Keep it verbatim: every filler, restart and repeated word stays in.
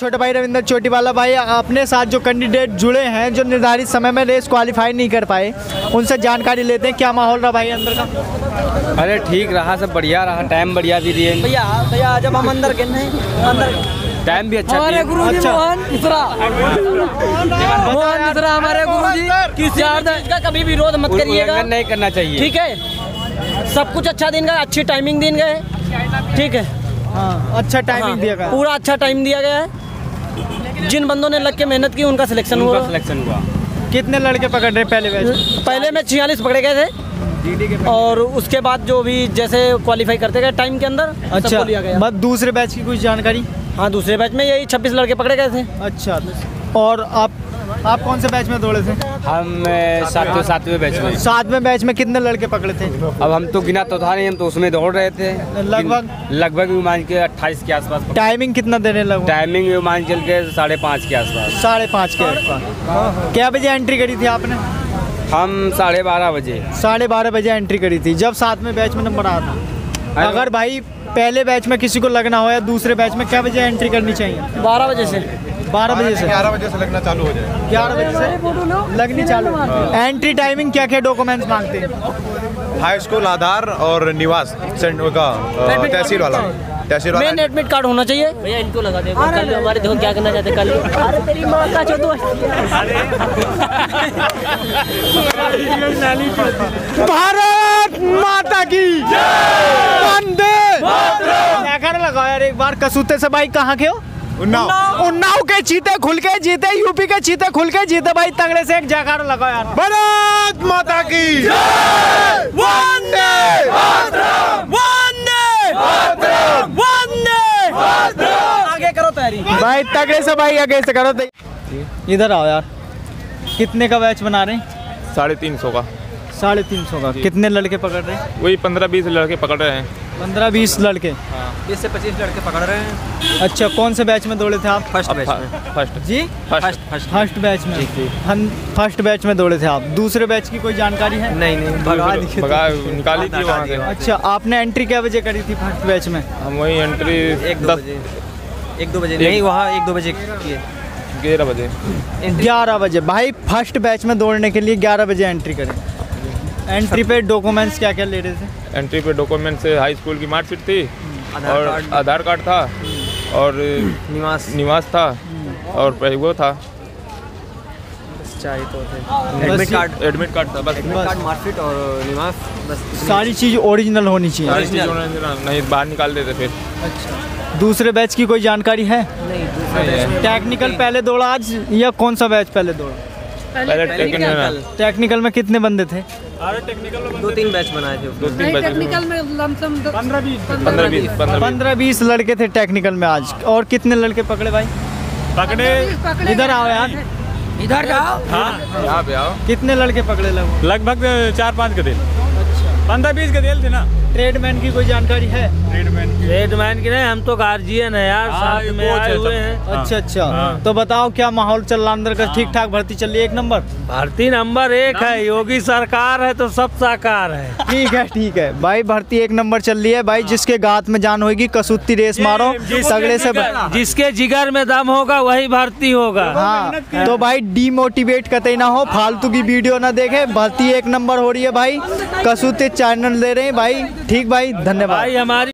छोटा भाई रविंदर चोटीवाला भाई, अपने साथ जो कैंडिडेट जुड़े हैं जो निर्धारित समय में रेस क्वालिफाई नहीं कर पाए, उनसे जानकारी लेते हैं। क्या माहौल रहा भाई अंदर का? अरे ठीक रहा, सब बढ़िया रहा, टाइम बढ़िया भी दिए भैया। भैया आज हम अंदर के नहीं अंदर टाइम भी अच्छा हमारे गुरुजी मोहन मिश्रा, मोहन मिश्रा हमारे गुरुजी, किसी चीज का कभी विरोध मत करिएगा, नहीं करना चाहिए, ठीक है। सब कुछ अच्छा दिन गया, अच्छी टाइमिंग दिन गए, ठीक है। हाँ, अच्छा टाइमिंग हाँ, दिया गया, पूरा अच्छा टाइम दिया गया है। जिन बंदों ने लग के मेहनत की उनका सिलेक्शन हुआ सिलेक्शन हुआ कितने लड़के पकड़ रहे पहले बैच? पहले में छियालीस पकड़े गए थे और उसके बाद जो भी जैसे क्वालिफाई करते गए टाइम के अंदर। अच्छा, बस दूसरे बैच की कुछ जानकारी? हाँ, दूसरे बैच में यही छब्बीस लड़के पकड़े गए थे। अच्छा, और आप आप कौन से बैच में दौड़े थे? हम सातवें सातवें बैच में। सातवें बैच में कितने लड़के पकड़े थे? अब हम तो गिना तो था नहीं, हम तो उसमें दौड़ रहे थे। लगभग लगभग मान के अट्ठाईस के आसपास। टाइमिंग कितना देने लगा? टाइमिंग मान चल के साढ़े पाँच के आसपास। साढ़े पाँच के आसपास। क्या बजे एंट्री करी थी आपने? हम साढ़े बारह बजे साढ़े बारह बजे एंट्री करी थी, जब सातवें बैच में नंबर आया था। अगर भाई पहले बैच में किसी को लगना हो या दूसरे बैच में, क्या बजे एंट्री करनी चाहिए? बारह बजे से बारह बजे से ग्यारह बजे से लगना चालू हो जाए। ग्यारह बजे से लगनी चालू। एंट्री टाइमिंग क्या क्या डॉक्यूमेंट्स मांगते हैं? हाई स्कूल आधार और निवास का तहसील वाला मेन एडमिट कार्ड होना चाहिए। भैया इनको लगा दे, कल हमारे देखो क्या करना चाहते कल। अरे तेरी माँ का चोदो। भारत माता की वंदे मातरम। लगाओ यार एक बार कसूते से भाई। कहाँ के हो? उन्नाव। उन्नाव के चीते खुल के जीते, यूपी के चीते खुल के जीते भाई। तगड़े से एक जयकारा लगाओ यार। भारत माता की जय, वंदे मातरम, वंदे मातरम, वंदे मातरम। आगे करो तैयारी भाई, तगड़े से भाई आगे से करो। इधर आओ यार, कितने का बैच बना रहे हैं? साढ़े तीन सौ का। साढ़े तीन सौ का। कितने लड़के पकड़ रहे हैं? वही पंद्रह बीस लड़के पकड़ रहे हैं। पंद्रह बीस लड़के, बीस से पच्चीस लड़के पकड़ रहे हैं। अच्छा, कौन से बैच में दौड़े थे आप? फर्स्ट बैच में। फर्स्ट जी फर्स्ट फर्स्ट फर्स्ट बैच में। हम फर्स्ट बैच में दौड़े थे आप। दूसरे बैच की कोई जानकारी है? नहीं नहीं, भगा निकाली थी वहाँ से। अच्छा, आपने एंट्री क्या बजे करी थी फर्स्ट बैच में? हम वही एंट्री एक दो बजे एक दो बजे नहीं वहाँ एक दो बजे ग्यारह बजे ग्यारह बजे भाई। फर्स्ट बैच में दौड़ने के लिए ग्यारह बजे एंट्री करें। एंट्री पे डॉक्यूमेंट्स क्या क्या ले रहे थे? एंट्री पे डॉक्यूमेंट्स हाई स्कूल की मार्कशीट थी और आधार कार्ड था और निवास निवास था और वो था एडमिट कार्ड एडमिट कार्ड था बस। मार्कशीट और निवास बस। सारी चीज़ ओरिजिनल होनी चाहिए। सारी चीज़ ओरिजिनल नहीं, बाहर निकाल देते फिर। अच्छा, दूसरे बैच की कोई जानकारी है? नहीं। टेक्निकल पहले दौड़ा आज या कौन सा बैच पहले दौड़ा? पहले टेक्निकल। टेक्निकल में कितने बंदे थे? अरे टेक्निकल में दो तीन बैच बनाए थे। दो तीन बैच टेक्निकल में लमसम पंद्रह बीस लड़के थे टेक्निकल में आज। और कितने लड़के पकड़े भाई? पकड़े इधर आओ यार, इधर जाओ। हाँ, आओ। कितने लड़के पकड़े? लगभग लगभग चार पाँच के दिन। पंद्रह बीस का देल थे ना। ट्रेडमैन की कोई जानकारी है? ट्रेडमैन की ट्रेडमैन की नहीं, हम तो गार्जियन है यार, साथ में आए हुए हैं। अच्छा अच्छा, तो बताओ क्या माहौल चल रहा अंदर का? ठीक ठाक भर्ती चल रही है? एक नंबर भर्ती, नंबर एक है। योगी सरकार है तो सब साकार है। ठीक है ठीक है भाई, भर्ती एक नंबर चल रही है भाई। जिसके गात में जान होगी कसूती रेस मारो तगड़े से, जिसके जिगर में दम होगा वही भर्ती होगा। हाँ, तो भाई डिमोटिवेट कतई ना हो, फालतू की वीडियो ना देखे। भर्ती एक नंबर हो रही है भाई, कसूती चैनल दे रहे हैं भाई। ठीक भाई, धन्यवाद भाई हमारी।